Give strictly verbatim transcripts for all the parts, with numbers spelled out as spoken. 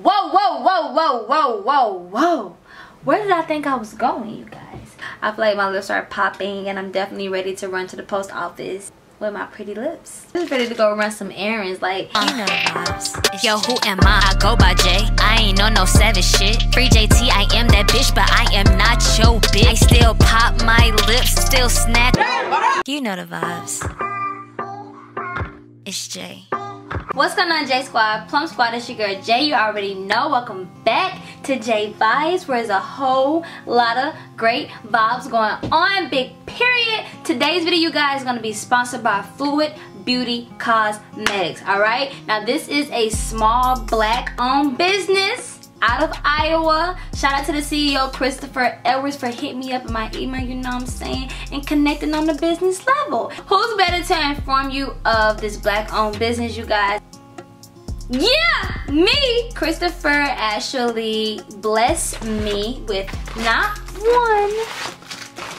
Whoa, whoa, whoa, whoa, whoa, whoa, whoa. Where did I think I was going, you guys? I feel like my lips are popping and I'm definitely ready to run to the post office with my pretty lips. I'm just ready to go run some errands, like, you know vibes. Yo, who am I? I go by J. I ain't on no savage shit. Free J T, I am that bitch, but I am not your bitch. I still pop my lips, still snack. You know the vibes. It's J. What's going on, J Squad? Plum Squad, it's your girl J. You already know. Welcome back to J Vibes, where there's a whole lot of great vibes going on. Big period. Today's video, you guys, is going to be sponsored by Fluid Beauty Cosmetics. Alright? Now, this is a small black-owned business out of Iowa. Shout out to the C E O, Christopher Edwards, for hitting me up in my email, you know what I'm saying, and connecting on the business level. Who's better to inform you of this black-owned business, you guys? Yeah, me! Christopher actually blessed me with not one,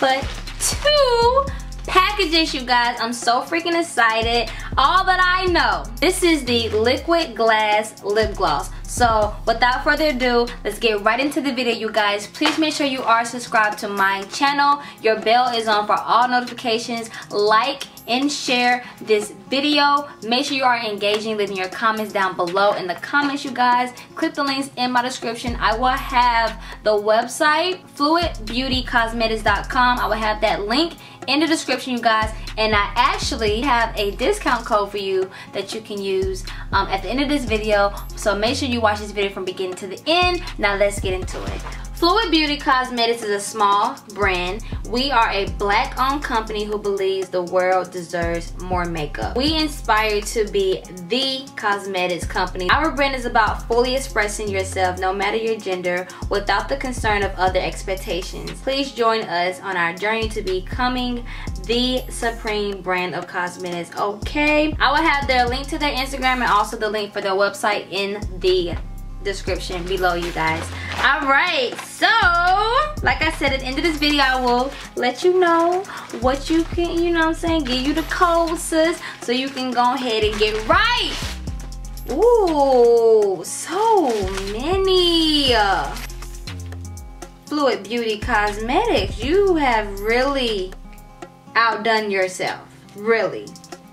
but two packages, you guys. I'm so freaking excited. All that I know, this is the Liquid Glass Lip Gloss. So without further ado, let's get right into the video, you guys. Please make sure you are subscribed to my channel. Your bell is on for all notifications. Like and share this video. Make sure you are engaging, leaving your comments down below in the comments, you guys. Click the links in my description. I will have the website, fluid beauty cosmetics dot com. I will have that link in the description, you guys. And I actually have a discount code for you that you can use um, at the end of this video. So make sure you watch this video from beginning to the end. Now let's get into it. Fluid Beauty Cosmetics is a small brand. We are a black-owned company who believes the world deserves more makeup. We inspire to be the cosmetics company. Our brand is about fully expressing yourself, no matter your gender, without the concern of other expectations. Please join us on our journey to becoming the supreme brand of cosmetics, okay? I will have their link to their Instagram and also the link for their website in the description below, you guys. All right, so like I said, at the end of this video, I will let you know what you can, you know what I'm saying, give you the code, sis, so you can go ahead and get right. Ooh, so many. Fluid Beauty Cosmetics, you have really outdone yourself, really.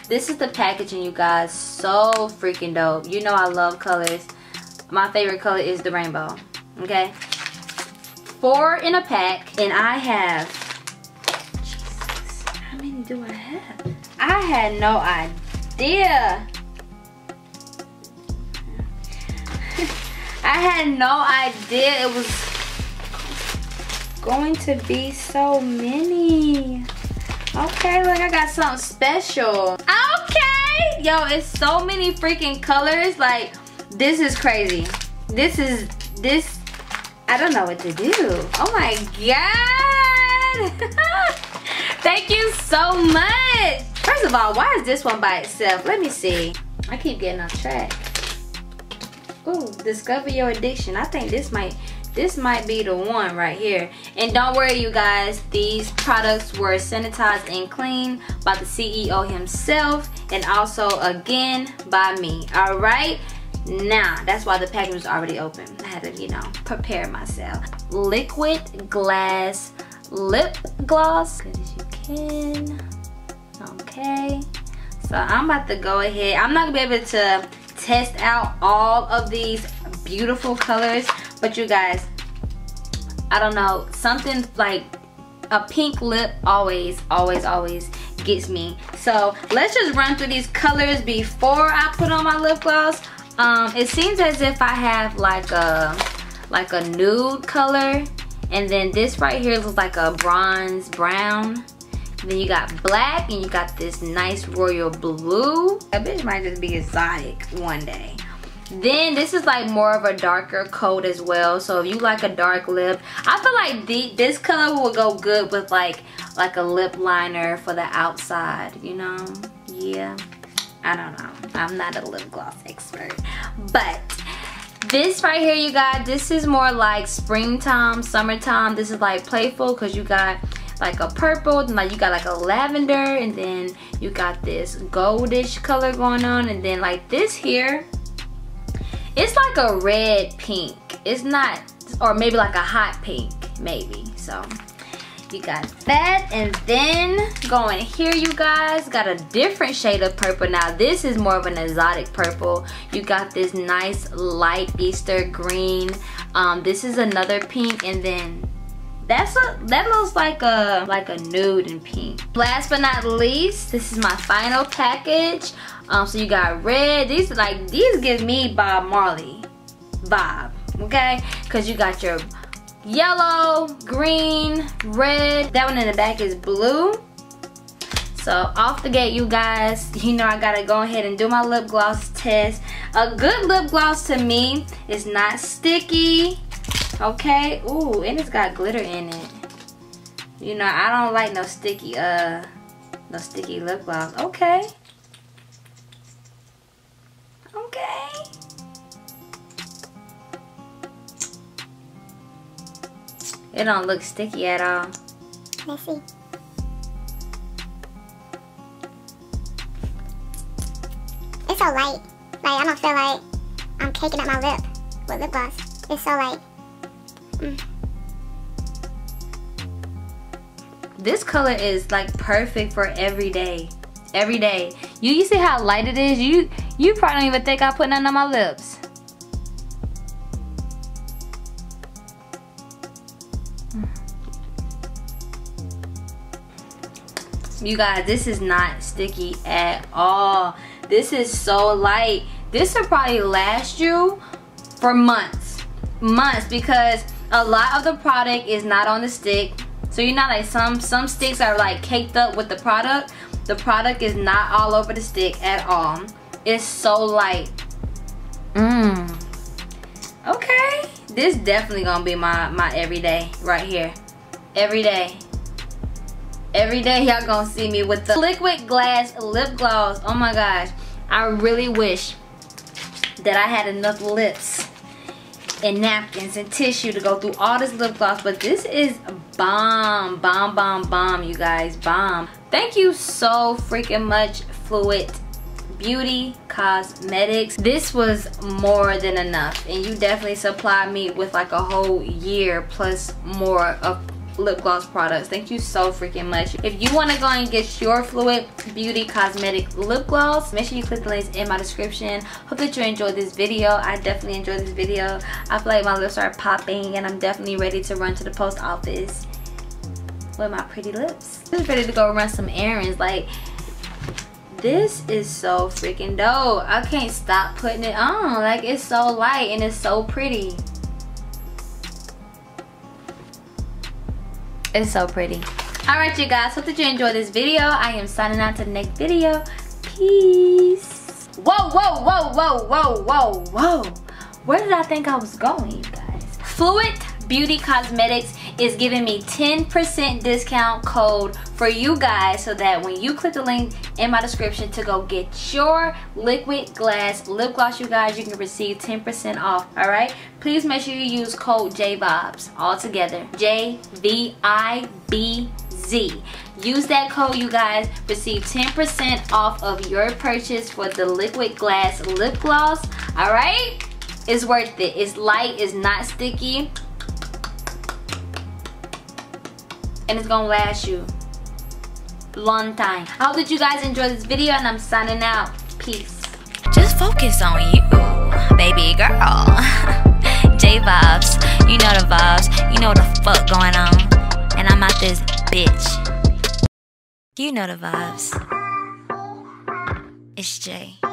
This is the packaging, you guys. So freaking dope. You know I love colors. My favorite color is the rainbow, okay? Four in a pack, and I have, Jesus, how many do I have? I had no idea. I had no idea it was going to be so many. Okay, look, I got something special. Okay! Yo, it's so many freaking colors, like, this is crazy. This is, this, I don't know what to do. Oh my God. Thank you so much. First of all, why is this one by itself? Let me see. I keep getting off track. Ooh, discover your addiction. I think this might, this might be the one right here. And don't worry, you guys, these products were sanitized and cleaned by the C E O himself and also again by me, all right? Now, that's why the package was already open. I had to, you know, prepare myself. Liquid Glass Lip Gloss. Good as you can. Okay. So, I'm about to go ahead. I'm not going to be able to test out all of these beautiful colors. But, you guys, I don't know. Something like a pink lip always, always, always gets me. So, let's just run through these colors before I put on my lip gloss. Um, it seems as if I have like a like a nude color, and then this right here looks like a bronze brown. And then you got black, and you got this nice royal blue. A bitch might just be exotic one day. Then this is like more of a darker coat as well. So if you like a dark lip, I feel like the, this color will go good with like like a lip liner for the outside. You know, yeah. I don't know. I'm not a lip gloss expert. But this right here, you guys, this is more like springtime, summertime. This is like playful because you got like a purple, and like you got like a lavender, and then you got this goldish color going on, and then like this here It's like a red pink. It's not, or maybe like a hot pink, maybe. So you got that, and then going here, you guys got a different shade of purple. Now this is more of an exotic purple. You got this nice light Easter green. Um, this is another pink, and then that's a, that looks like a like a nude and pink. Last but not least, this is my final package. Um, so you got red. These like these give me Bob Marley vibe, okay? Because you got your yellow, green, red. That one in the back is blue. So off the gate, you guys, you know I gotta go ahead and do my lip gloss test. A good lip gloss to me is not sticky. Okay, ooh, and it's got glitter in it. You know, I don't like no sticky, uh, no sticky lip gloss. Okay. Okay. It don't look sticky at all. Let's see. It's so light. Like, I don't feel like I'm caking up my lip with lip gloss. It's so light. Mm. This color is like perfect for every day. Every day. You, you see how light it is? You you probably don't even think I put nothing on my lips. You guys, this is not sticky at all. This is so light. This will probably last you for months. Months, because a lot of the product is not on the stick. So you're not like some some sticks are like caked up with the product. The product is not all over the stick at all. It's so light. Mmm. Okay. This definitely gonna be my, my everyday right here. Every day. Every day y'all gonna see me with the Liquid Glass Lip Gloss. Oh my gosh. I really wish that I had enough lips and napkins and tissue to go through all this lip gloss, but this is bomb, bomb, bomb, bomb, you guys, bomb. Thank you so freaking much, Fluid Beauty Cosmetics. This was more than enough, and you definitely supplied me with like a whole year plus more of lip gloss products. Thank you so freaking much. If you want to go and get your Fluid Beauty Cosmetic lip gloss, make sure you click the links in my description. Hope that you enjoyed this video. I definitely enjoyed this video. I feel like my lips are popping, and I'm definitely ready to run to the post office with my pretty lips. I'm ready to go run some errands. Like, this is so freaking dope. I can't stop putting it on. Like, it's so light and it's so pretty. It's so pretty. Alright, you guys. Hope that you enjoyed this video. I am signing out to the next video. Peace. Whoa, whoa, whoa, whoa, whoa, whoa, whoa. Where did I think I was going, you guys? Fluid Beauty Cosmetics is giving me ten percent discount code for you guys, so that when you click the link in my description to go get your Liquid Glass Lip Gloss, you guys, you can receive ten percent off, alright? Please make sure you use code J V I B S, all together, J V I B Z. Use that code, you guys, receive ten percent off of your purchase for the Liquid Glass Lip Gloss, alright? It's worth it. It's light, it's not sticky, and it's gonna last you long time. I hope that you guys enjoyed this video, and I'm signing out. Peace. Just focus on you, baby girl. J vibes, you know the vibes, you know what the fuck going on, and I'm out this bitch. You know the vibes. It's J.